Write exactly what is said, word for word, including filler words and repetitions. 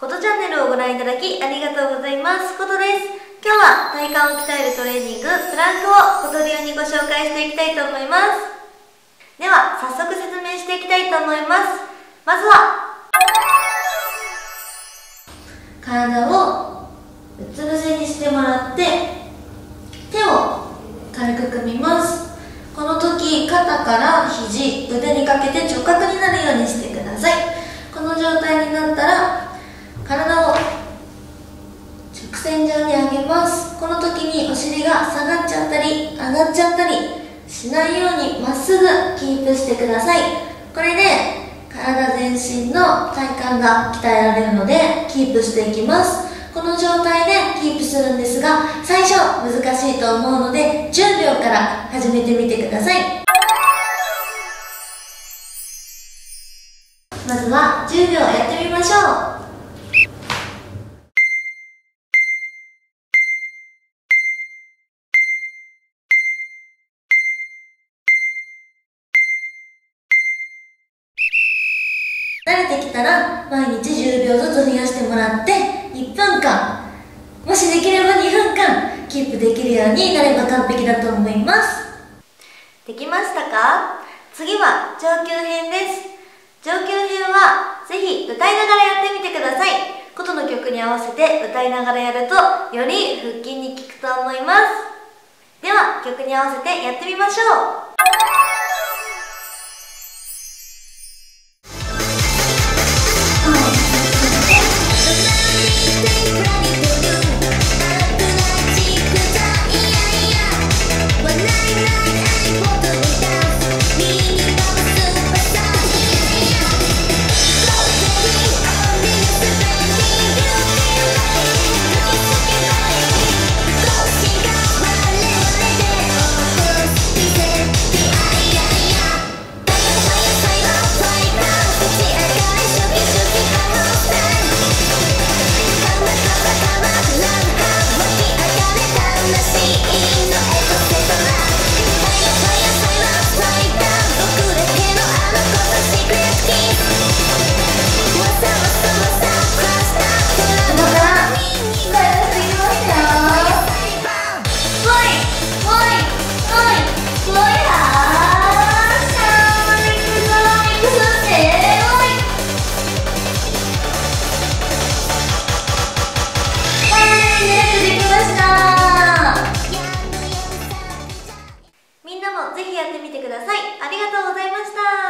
ことチャンネルをご覧いただきありがとうございます。ことです。今日は体幹を鍛えるトレーニング、プランクをこと流にご紹介していきたいと思います。では、早速説明していきたいと思います。まずは、体をうつ伏せにしてもらって、手を軽く組みます。この時、肩から肘、腕にかけて直角になるようにしてください。この状態になったら、体を直線上に上げます。この時にお尻が下がっちゃったり上がっちゃったりしないようにまっすぐキープしてください。これで体全身の体幹が鍛えられるのでキープしていきます。この状態でキープするんですが、最初難しいと思うのでじゅうびょうから始めてみてください。まずはじゅうびょうやってみましょう。慣れてきたら毎日じゅうびょうずつ増やしてもらっていっぷんかん、もしできればにふんかんキープできるようになれば完璧だと思います。できましたか？次は上級編です。上級編はぜひ歌いながらやってみてください。ことの曲に合わせて歌いながらやるとより腹筋に効くと思います。では曲に合わせてやってみましょう。ぜひやってみてください。ありがとうございました。